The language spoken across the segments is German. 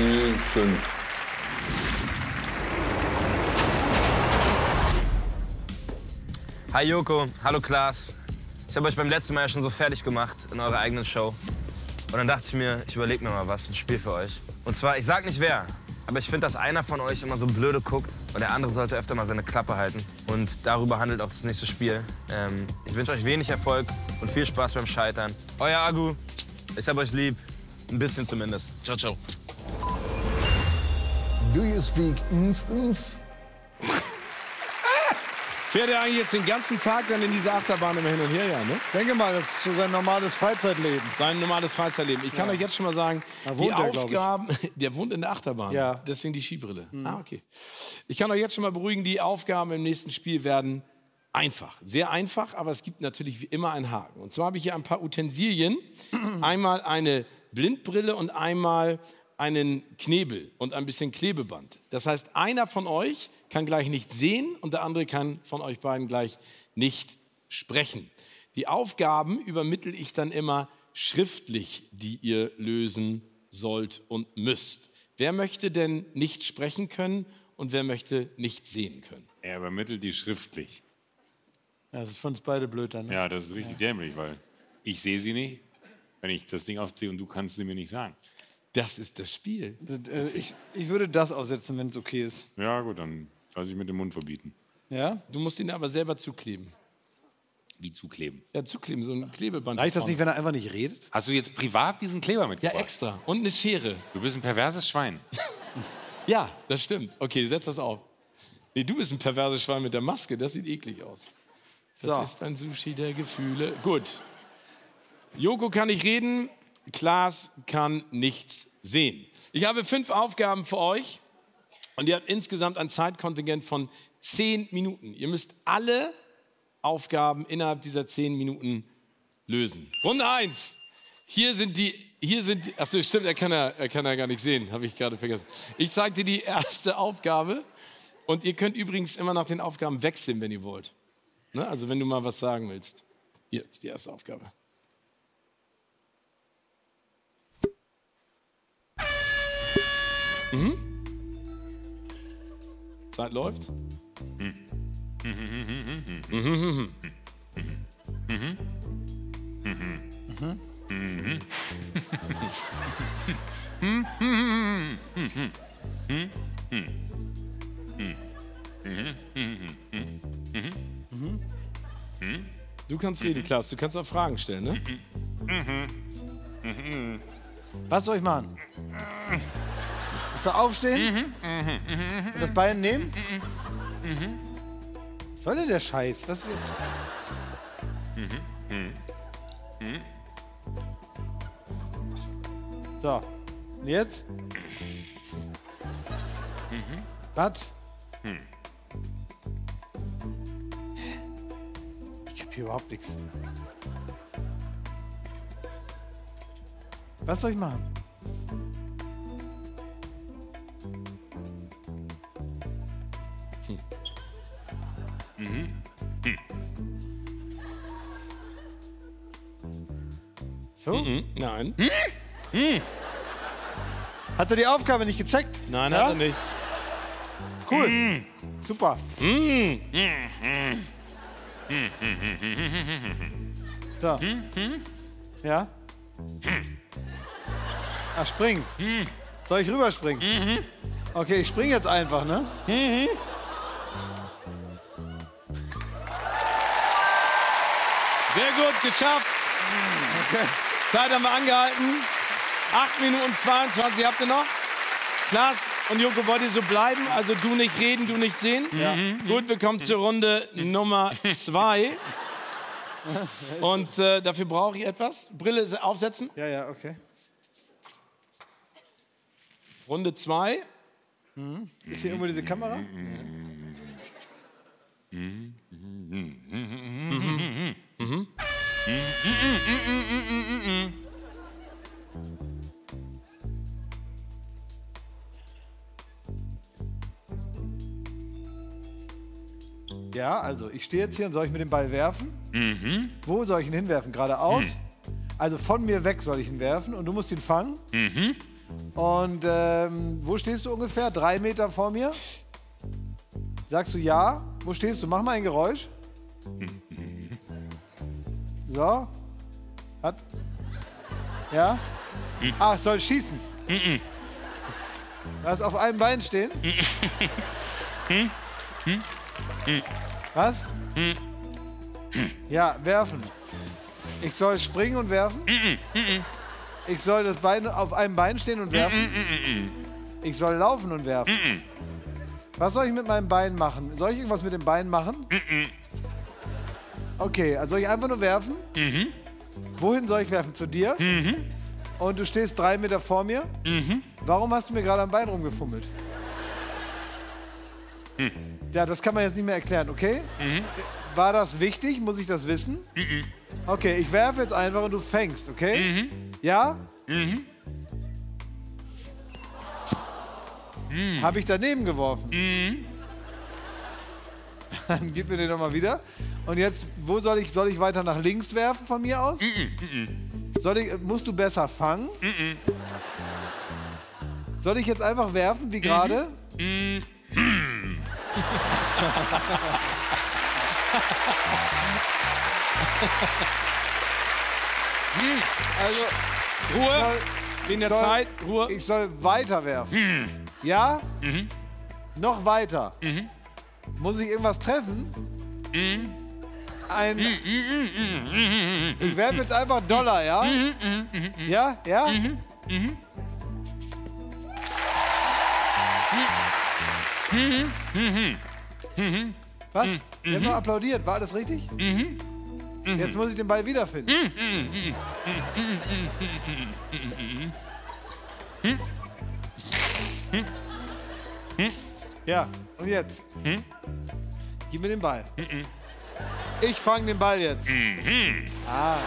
Gießen. Hi Joko, hallo Klaas. Ich habe euch beim letzten Mal ja schon so fertig gemacht in eurer eigenen Show. Und dann dachte ich mir, ich überlege mir mal was, ein Spiel für euch. Und zwar, ich sag nicht wer, aber ich finde, dass einer von euch immer so blöde guckt und der andere sollte öfter mal seine Klappe halten. Und darüber handelt auch das nächste Spiel. Ich wünsche euch wenig Erfolg und viel Spaß beim Scheitern. Euer Agu, ich hab euch lieb. Ein bisschen zumindest. Ciao, ciao. Do you speak umf? Fährt er eigentlich jetzt den ganzen Tag dann in dieser Achterbahn immer hin und her, ja, ne? Denke mal, das ist so sein normales Freizeitleben. Sein normales Freizeitleben. Ich kann euch jetzt schon mal sagen, die Aufgaben... Der wohnt in der Achterbahn, ja. Deswegen die Skibrille. Mhm. Ah, okay. Ich kann euch jetzt schon mal beruhigen, die Aufgaben im nächsten Spiel werden einfach. Sehr einfach, aber es gibt natürlich wie immer einen Haken. Und zwar habe ich hier ein paar Utensilien. Einmal eine Blindbrille und einmal einen Knebel und ein bisschen Klebeband. Das heißt, einer von euch kann gleich nicht sehen und der andere kann von euch beiden gleich nicht sprechen. Die Aufgaben übermittle ich dann immer schriftlich, die ihr lösen sollt und müsst. Wer möchte denn nicht sprechen können und wer möchte nicht sehen können? Er übermittelt die schriftlich. Ja, das ist für uns beide blöd dann. Ne? Ja, das ist richtig dämlich, weil ich sehe sie nicht, wenn ich das Ding aufziehe und du kannst sie mir nicht sagen. Das ist das Spiel. Ich würde das aufsetzen, wenn es okay ist. Ja gut, dann lass ich mit dem Mund verbieten. Ja? Du musst ihn aber selber zukleben. Wie zukleben? Ja, zukleben, so ein Klebeband. Reicht das nicht, wenn er einfach nicht redet? Hast du jetzt privat diesen Kleber mitgebracht? Ja, extra. Und eine Schere. Du bist ein perverses Schwein. Ja, das stimmt. Okay, setz das auf. Nee, du bist ein perverses Schwein mit der Maske. Das sieht eklig aus. Das ist ein Sushi der Gefühle. Gut. Joko kann nicht reden. Klaas kann nichts sehen. Ich habe 5 Aufgaben für euch und ihr habt insgesamt ein Zeitkontingent von 10 Minuten. Ihr müsst alle Aufgaben innerhalb dieser 10 Minuten lösen. Runde 1. Hier sind die, achso, stimmt, er kann ja gar nicht sehen, habe ich gerade vergessen. Ich zeige dir die erste Aufgabe und ihr könnt übrigens immer nach den Aufgaben wechseln, wenn ihr wollt. Ne? Also wenn du mal was sagen willst. Hier ist die erste Aufgabe. Mhm. Zeit läuft. Du kannst reden, Klaas. Du kannst auch Fragen stellen, ne? Was soll ich machen? So aufstehen und das Bein nehmen? Was soll denn der Scheiß? Was wird? So, und jetzt? Was? Ich kapiere überhaupt nichts. Was soll ich machen? So? Nein. Hat er die Aufgabe nicht gecheckt? Nein, ja? Hat er nicht. Cool. Super. So. Ja? Ach, springen. Soll ich rüberspringen? Okay, ich springe jetzt einfach, ne? Sehr gut, geschafft. Okay. Zeit haben wir angehalten. 8 Minuten 22 habt ihr noch. Klaas und Joko, wollt ihr so bleiben? Also du nicht reden, du nicht sehen? Ja. Gut, wir kommen zur Runde Nummer 2. Und dafür brauche ich etwas. Brille aufsetzen. Ja, ja, okay. Runde 2. Ist hier irgendwo diese Kamera? Ja. Ja, also ich stehe jetzt hier und soll ich mit dem Ball werfen? Wo soll ich ihn hinwerfen? Geradeaus? Also von mir weg soll ich ihn werfen und du musst ihn fangen. Und wo stehst du ungefähr? 3 Meter vor mir? Sagst du ja? Wo stehst du? Mach mal ein Geräusch. So. Hat. Ja? Ach, soll schießen. Was, auf einem Bein stehen? Was? Ja, werfen. Ich soll springen und werfen? Ich soll das Bein auf einem Bein stehen und werfen? Ich soll laufen und werfen? Was soll ich mit meinem Bein machen? Soll ich irgendwas mit dem Bein machen? Okay, also soll ich einfach nur werfen? Wohin soll ich werfen? Zu dir? Und du stehst 3 Meter vor mir? Warum hast du mir gerade am Bein rumgefummelt? Ja, das kann man jetzt nicht mehr erklären, okay? War das wichtig? Muss ich das wissen? Okay, ich werfe jetzt einfach und du fängst, okay? Ja? Habe ich daneben geworfen? Dann gib mir den nochmal wieder. Und jetzt, wo soll ich weiter nach links werfen von mir aus? Soll ich, musst du besser fangen? Soll ich jetzt einfach werfen, wie gerade? Also, Ruhe, in der Zeit, Ruhe. Ich soll weiterwerfen. Ja? Noch weiter. Muss ich irgendwas treffen? Ein... Ich werfe jetzt einfach Dollar, ja? Ja? Ja? Was? Ich hab nur applaudiert. War alles richtig? Jetzt muss ich den Ball wiederfinden. Ja, und jetzt? Gib mir den Ball. Ich fange den Ball jetzt. Ah.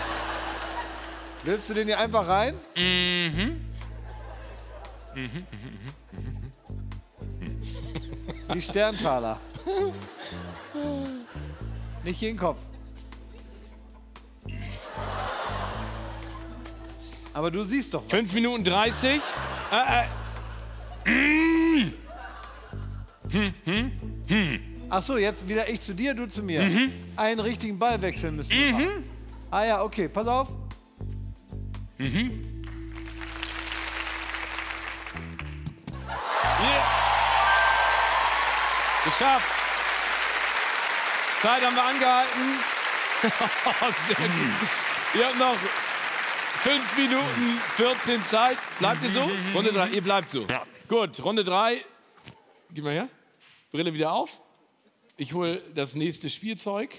Willst du den hier einfach rein? Die Sternthaler. Nicht hier in den Kopf. Aber du siehst doch was. 5 Minuten 30. Ach so, jetzt wieder ich zu dir, du zu mir. Einen richtigen Ball wechseln müssen wir machen. Ah ja, okay, pass auf. Yeah. Geschafft. Zeit haben wir angehalten. Sehr gut. Ihr habt noch 5 Minuten 14 Zeit. Bleibt ihr so? Runde 3, ihr bleibt so. Ja. Gut, Runde 3. Gib mal her. Brille wieder auf. Ich hole das nächste Spielzeug.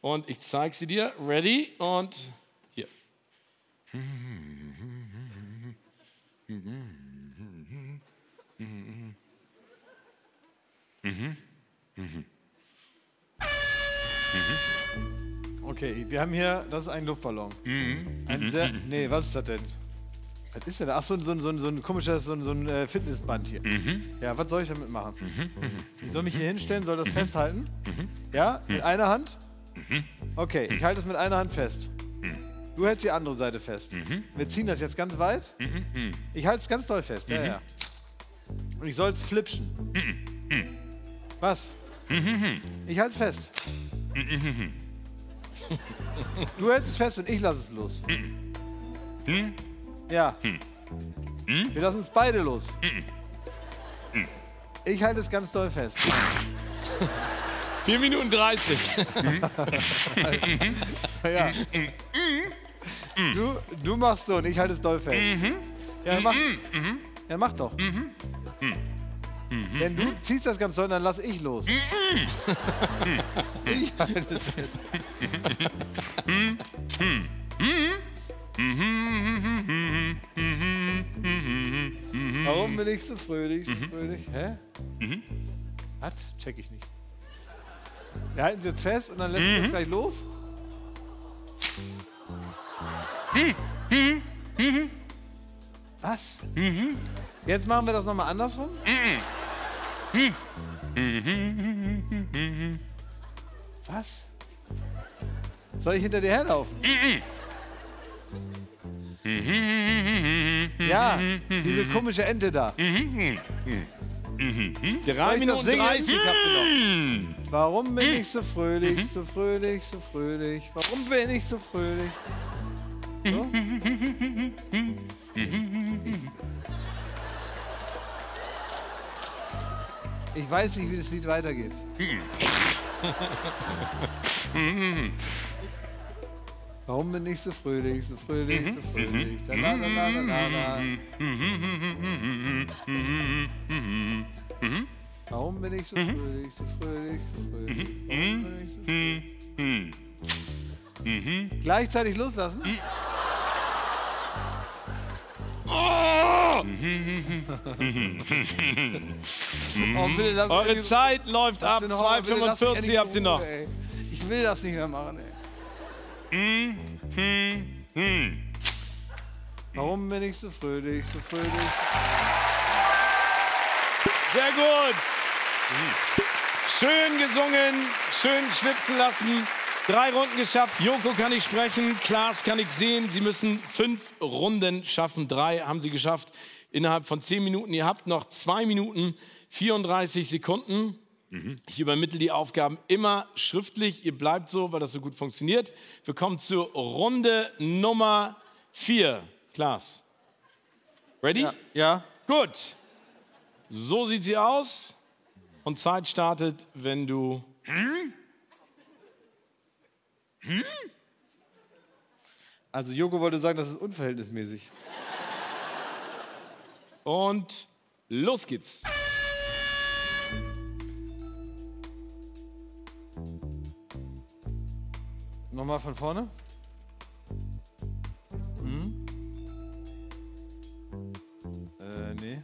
Und ich zeige sie dir. Ready? Und hier. Okay, wir haben hier, das ist ein Luftballon. Ein sehr, nee, was ist das denn? Was ist denn da? Ach, so ein komisches, so ein Fitnessband hier. Ja, was soll ich damit machen? Ich soll mich hier hinstellen, soll das festhalten? Ja, mit einer Hand? Okay, ich halte es mit einer Hand fest. Du hältst die andere Seite fest. Wir ziehen das jetzt ganz weit. Ich halte es ganz doll fest, ja, ja. Und ich soll es flipschen. Was? Ich halte es fest. Du hältst es fest und ich lasse es los. Ja. Wir lassen es beide los. Ich halte es ganz doll fest. 4 Minuten 30. Ja. Du machst so und ich halte es doll fest. Ja, mach doch. Wenn du ziehst das ganz doll, dann lass ich los. Ich halte es fest. Warum bin ich so fröhlich? Hä? Was? Check ich nicht. Wir halten es jetzt fest und dann lässt wir es gleich los. Was? Jetzt machen wir das nochmal andersrum. Was? Soll ich hinter dir herlaufen? Ja, diese komische Ente da. Drei Minuten 30 habt ihr noch. Warum bin ich so fröhlich, so fröhlich, so fröhlich? Warum bin ich so fröhlich? So? Ich weiß nicht, wie das Lied weitergeht. Warum bin ich so fröhlich, so fröhlich, so fröhlich? Da, da, da, da, da, da. Warum bin ich so fröhlich, so fröhlich, so fröhlich? Warum bin ich so fröhlich? Gleichzeitig loslassen? Oh! Oh, bitte, eure Zeit läuft ab. 2,45 habt ihr noch. Ey. Ich will das nicht mehr machen, ey. Warum bin ich so fröhlich, so fröhlich? Sehr gut. Schön gesungen, schön schwitzen lassen. 3 Runden geschafft. Joko kann ich sprechen, Klaas kann ich sehen. Sie müssen 5 Runden schaffen. 3 haben Sie geschafft innerhalb von 10 Minuten. Ihr habt noch 2 Minuten 34 Sekunden. Ich übermittle die Aufgaben immer schriftlich. Ihr bleibt so, weil das so gut funktioniert. Wir kommen zur Runde Nummer 4. Klaas, ready? Ja. Gut. So sieht sie aus. Und Zeit startet, wenn du... Also Joko wollte sagen, das ist unverhältnismäßig. Und los geht's. Nochmal von vorne. Nee.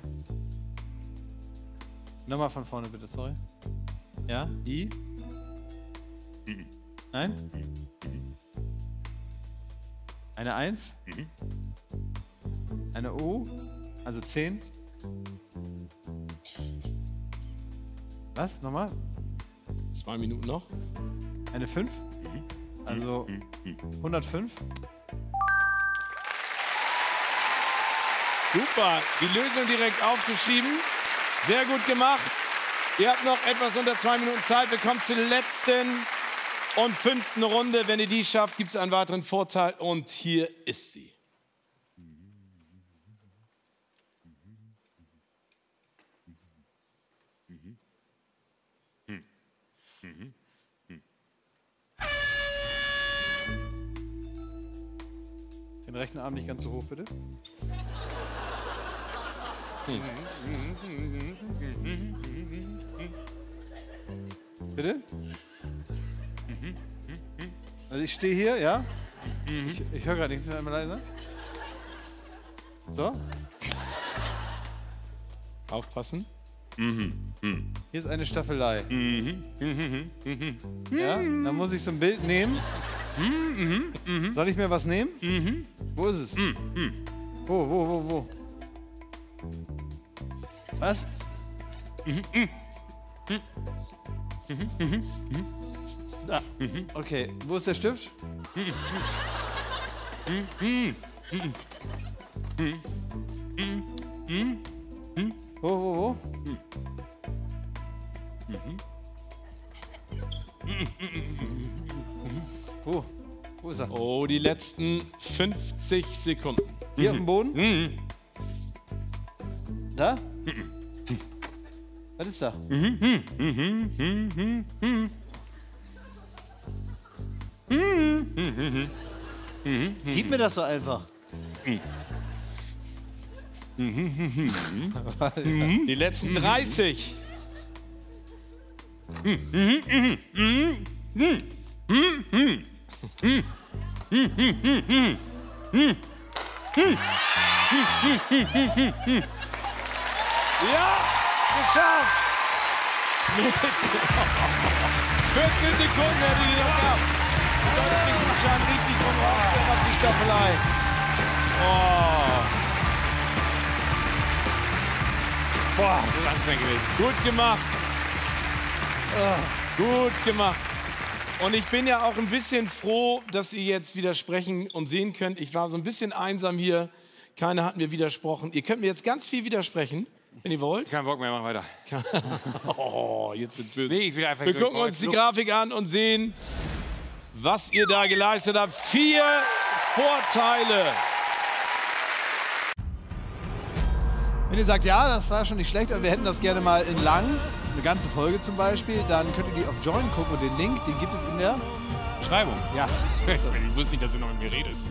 Nochmal von vorne bitte, sorry. Ja, I. Nein? Eine 1? Eine O? Also 10? Was? Nochmal? 2 Minuten noch. Eine 5? Also 105? Super, die Lösung direkt aufgeschrieben. Sehr gut gemacht. Ihr habt noch etwas unter 2 Minuten Zeit. Wir kommen zur letzten und 5. Runde. Wenn ihr die schafft, gibt es einen weiteren Vorteil. Und hier ist sie. Den rechten Arm nicht ganz so hoch, bitte. Bitte? Also ich stehe hier, ja? Ich höre gerade nichts, mehr einmal leiser. So. Aufpassen. Hier ist eine Staffelei. Ja, dann muss ich so ein Bild nehmen. Soll ich mir was nehmen? Wo ist es? Wo? Was? Ah, okay, wo ist der Stift? Wo? Wo ist er? Oh, die letzten 50 Sekunden. Hier auf dem Boden? Da? Was ist da? Gib mir das so einfach. Die letzten 30. Ja, geschafft! Mit 14 Sekunden hätte ich noch gehabt. Ich habe richtig rumgehauen auf die Staffelei. Oh. Boah, das ist anstrengend gewesen. Gut gemacht. Gut gemacht. Und ich bin ja auch ein bisschen froh, dass ihr jetzt wieder sprechen und sehen könnt. Ich war so ein bisschen einsam hier. Keiner hat mir widersprochen. Ihr könnt mir jetzt ganz viel widersprechen, wenn ihr wollt. Kein Bock mehr, mach weiter. Oh, jetzt wird's böse. Nee, ich will einfach. Wir gucken uns die Grafik an und sehen, was ihr da geleistet habt. 4 Vorteile. Wenn ihr sagt, ja, das war schon nicht schlecht, aber wir hätten das gerne mal in lang, eine ganze Folge zum Beispiel, dann könnt ihr die auf JOYN gucken und den Link, den gibt es in der Beschreibung. Ja. Ich wusste nicht, dass du noch mit mir redest.